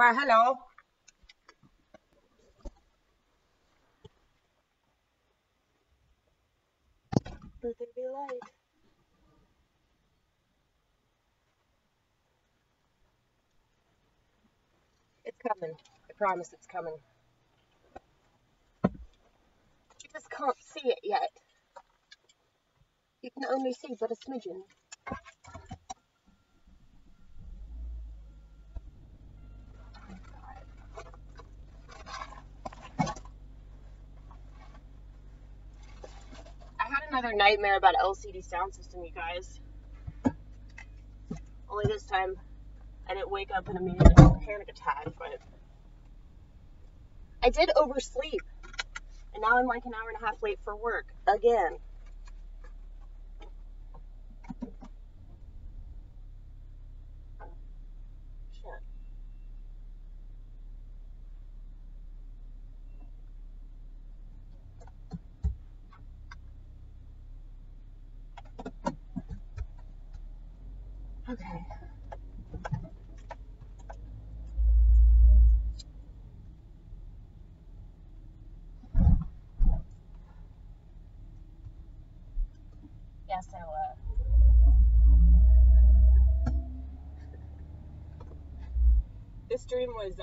Well, hello. Will there be light? It's coming. I promise it's coming. You just can't see it yet. You can only see but a smidgen. Another nightmare about LCD sound system, you guys. Only this time I didn't wake up in a minute and panic attack, but I did oversleep, and now I'm like an hour and a half late for work again. Okay. Yeah, so, this dream was,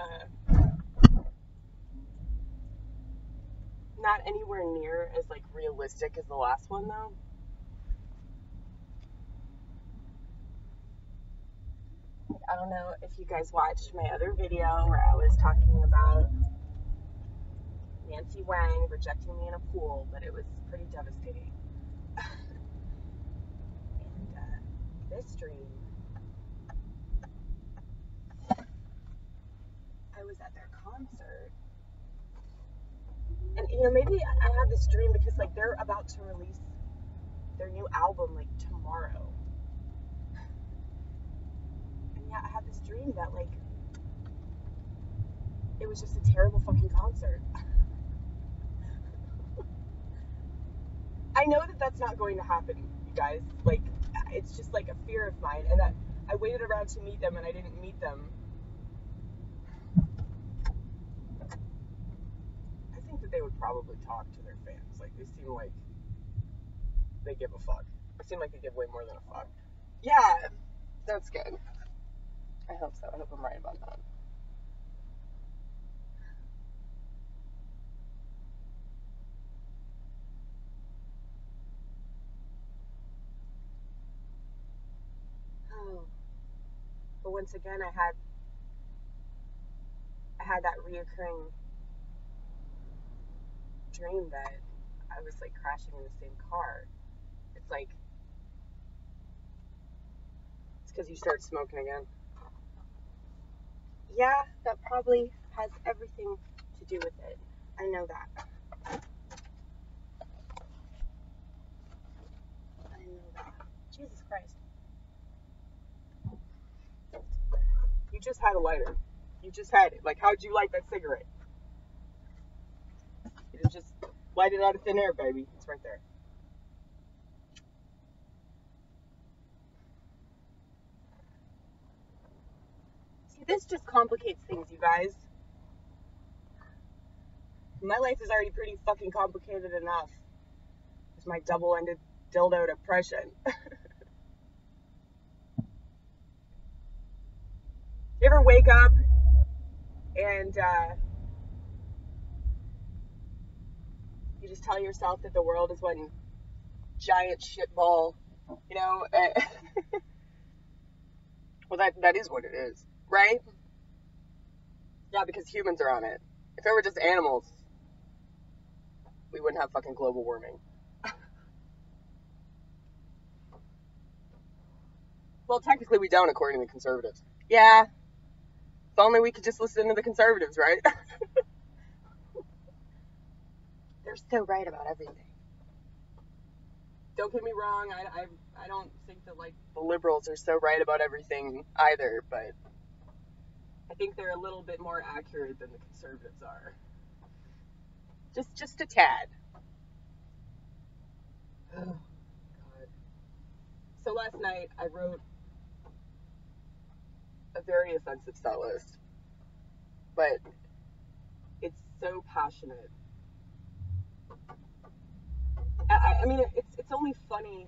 not anywhere near as, like, realistic as the last one, though. I don't know if you guys watched my other video where I was talking about Nancy Whang rejecting me in a pool, but it was pretty devastating. And this dream, I was at their concert, and you know, maybe I had this dream because like they're about to release their new album like tomorrow. Yeah, I had this dream that, like, it was just a terrible fucking concert. I know that that's not going to happen, you guys. Like, it's just, like, a fear of mine. And that I waited around to meet them, and I didn't meet them. I think that they would probably talk to their fans. Like, they seem like they give a fuck. They seem like they give way more than a fuck. Yeah, that's good. I hope so. I hope I'm right about that. Oh. But once again, I had that reoccurring dream that I was like crashing in the same car. It's like, it's because you start smoking again. Yeah, that probably has everything to do with it. I know that. I know that. Jesus Christ. You just had a lighter. You just had it. Like, how'd you light that cigarette? You just light it out of thin air, baby. It's right there. This just complicates things, you guys. My life is already pretty fucking complicated enough with my double-ended dildo depression. You ever wake up and you just tell yourself that the world is one giant shitball, you know? Well, that is what it is. Right? Yeah, because humans are on it. If it were just animals, we wouldn't have fucking global warming. Well, technically we don't, according to conservatives. Yeah. If only we could just listen to the conservatives, right? They're so right about everything. Don't get me wrong, I don't think that, like, the liberals are so right about everything either, but I think they're a little bit more accurate than the conservatives are. Just a tad. Oh, God. So last night I wrote a very offensive set list. but it's so passionate. I mean, it's only funny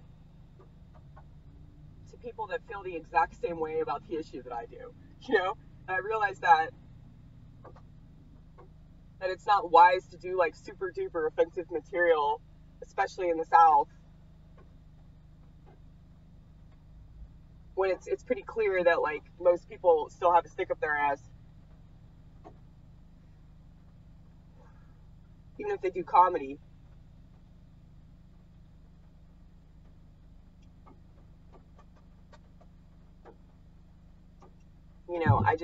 to people that feel the exact same way about the issue that I do, you know? And I realize that it's not wise to do like super duper offensive material, especially in the South, when it's pretty clear that like most people still have a stick up their ass, even if they do comedy. You know, I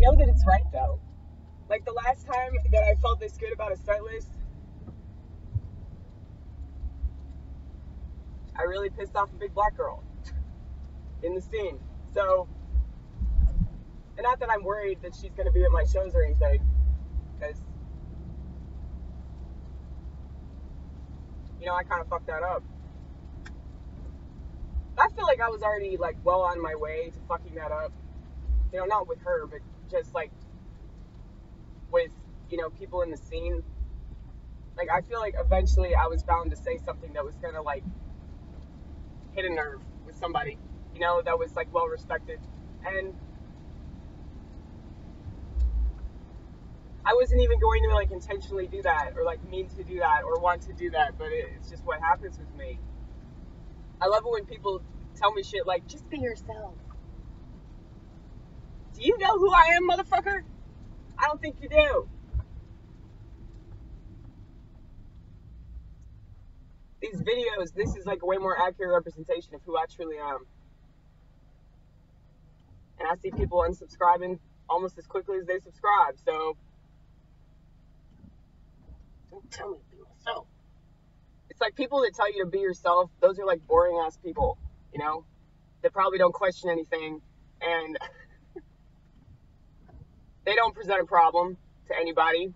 know that it's right though. Like the last time that I felt this good about a set list, I really pissed off a big black girl in the scene. So, and not that I'm worried that she's gonna be at my shows or anything, because, you know, I kind of fucked that up. I feel like I was already like well on my way to fucking that up, you know, not with her, but just like with, you know, people in the scene. Like, I feel like eventually I was bound to say something that was gonna like hit a nerve with somebody, you know, that was like well respected. And I wasn't even going to like intentionally do that or like mean to do that or want to do that, but it's just what happens with me. I love it when people tell me shit like, just be yourself. Do you know who I am, motherfucker? I don't think you do. These videos, this is like a way more accurate representation of who I truly am. And I see people unsubscribing almost as quickly as they subscribe, so don't tell me to be myself. It's like people that tell you to be yourself, those are like boring ass people, you know? They probably don't question anything, and they don't present a problem to anybody.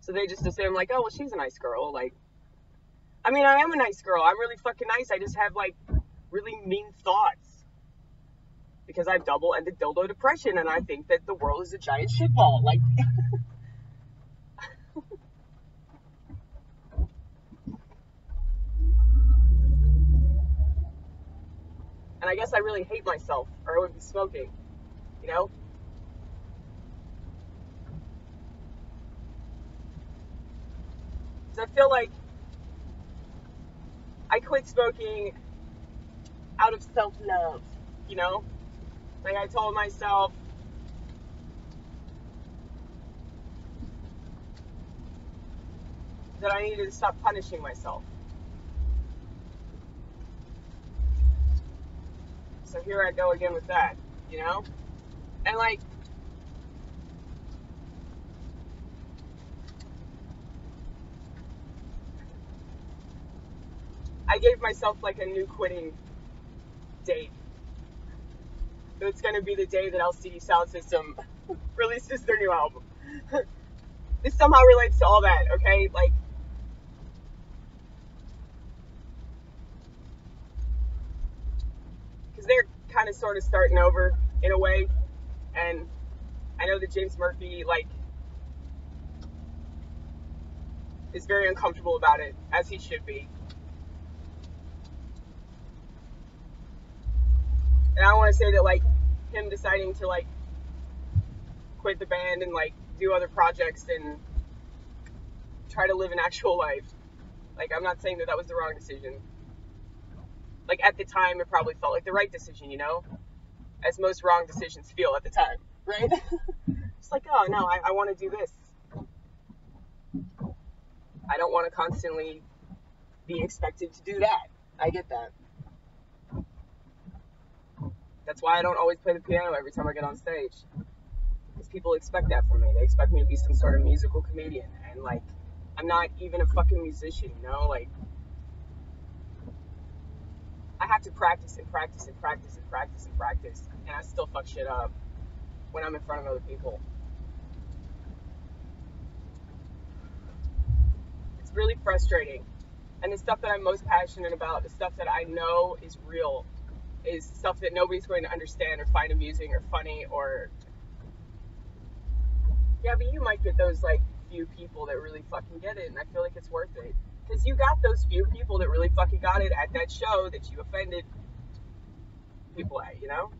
So they just assume like, oh, well, she's a nice girl. Like, I mean, I am a nice girl. I'm really fucking nice. I just have like really mean thoughts because I have double-ended dildo depression, and I think that the world is a giant shitball. Like, and I guess I really hate myself, or I wouldn't be smoking, you know? Because I feel like I quit smoking out of self-love, you know? Like, I told myself, that I needed to stop punishing myself. So here I go again with that, you know? And like, I gave myself like a new quitting date. So it's gonna be the day that LCD Sound System releases their new album. This somehow relates to all that, okay? Like, they're kind of sort of starting over in a way, and I know that James Murphy like is very uncomfortable about it, as he should be, and I want to say that like him deciding to like quit the band and like do other projects and try to live an actual life, like, I'm not saying that that was the wrong decision. Like, at the time, it probably felt like the right decision, you know? As most wrong decisions feel at the time, right? It's like, oh, no, I want to do this. I don't want to constantly be expected to do that. I get that. That's why I don't always play the piano every time I get on stage. Because people expect that from me. They expect me to be some sort of musical comedian. And, like, I'm not even a fucking musician, you know? Like, I have to practice and practice and practice and practice and practice, and I still fuck shit up when I'm in front of other people. It's really frustrating, and the stuff that I'm most passionate about, the stuff that I know is real, is stuff that nobody's going to understand or find amusing or funny or... Yeah, but you might get those, like, few people that really fucking get it, and I feel like it's worth it. Because you got those few people that really fucking got it at that show that you offended people at, you know?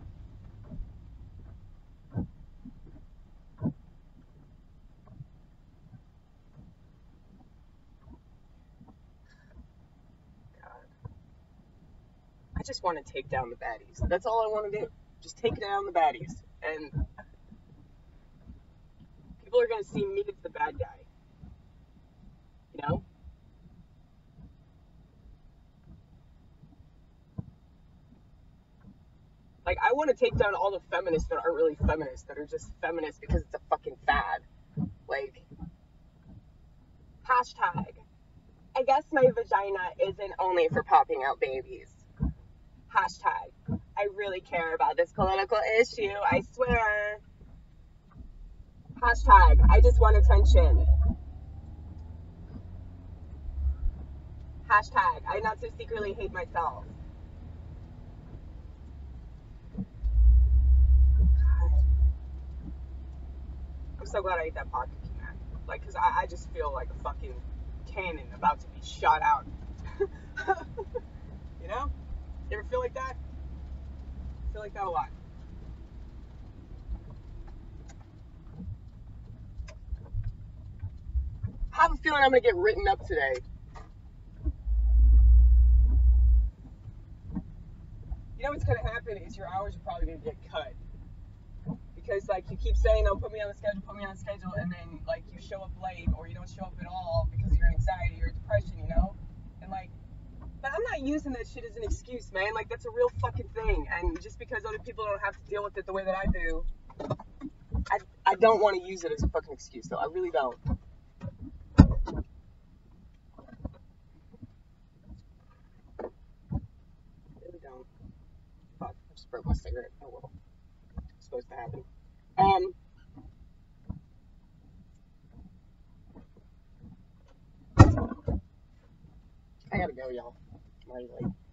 I just want to take down the baddies. That's all I want to do. Just take down the baddies. And people are going to see me as the bad guy. You know? Like, I want to take down all the feminists that aren't really feminists, that are just feminists because it's a fucking fad. Like, hashtag, I guess my vagina isn't only for popping out babies. Hashtag, I really care about this political issue, I swear. Hashtag, I just want attention. Hashtag, I not so secretly hate myself. God. I'm so glad I ate that pocket can. Like, because I just feel like a fucking cannon about to be shot out. You know? You ever feel like that? I feel like that a lot. I have a feeling I'm going to get written up today. You know what's going to happen is your hours are probably going to get cut. Because, like, you keep saying, oh, put me on the schedule, and then, like, you show up late or you don't show up at all because of your anxiety or depression, you know? And, like, but I'm not using that shit as an excuse, man. Like, that's a real fucking thing. And just because other people don't have to deal with it the way that I do, I don't want to use it as a fucking excuse, though. I really don't. Fuck, I just broke my cigarette. Oh, well. It's supposed to happen. I gotta go, y'all. I'm already late.